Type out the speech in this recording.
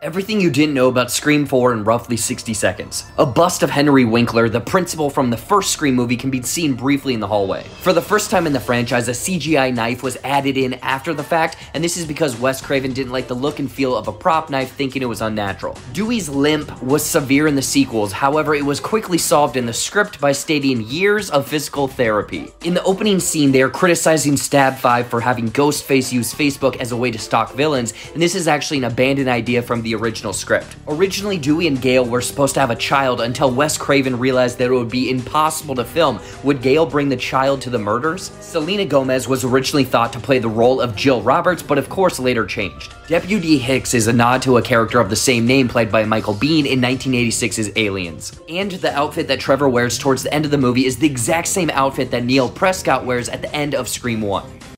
Everything you didn't know about Scream 4 in roughly 60 seconds. A bust of Henry Winkler, the principal from the first Scream movie, can be seen briefly in the hallway. For the first time in the franchise, a CGI knife was added in after the fact, and this is because Wes Craven didn't like the look and feel of a prop knife, thinking it was unnatural. Dewey's limp was severe in the sequels, however it was quickly solved in the script by stating years of physical therapy. In the opening scene, they are criticizing Stab 5 for having Ghostface use Facebook as a way to stalk villains, and this is actually an abandoned idea from the original script. Originally, Dewey and Gale were supposed to have a child until Wes Craven realized that it would be impossible to film. Would Gale bring the child to the murders? Selena Gomez was originally thought to play the role of Jill Roberts, but of course later changed. Deputy Hicks is a nod to a character of the same name played by Michael Biehn in 1986's Aliens. And the outfit that Trevor wears towards the end of the movie is the exact same outfit that Neil Prescott wears at the end of Scream 1.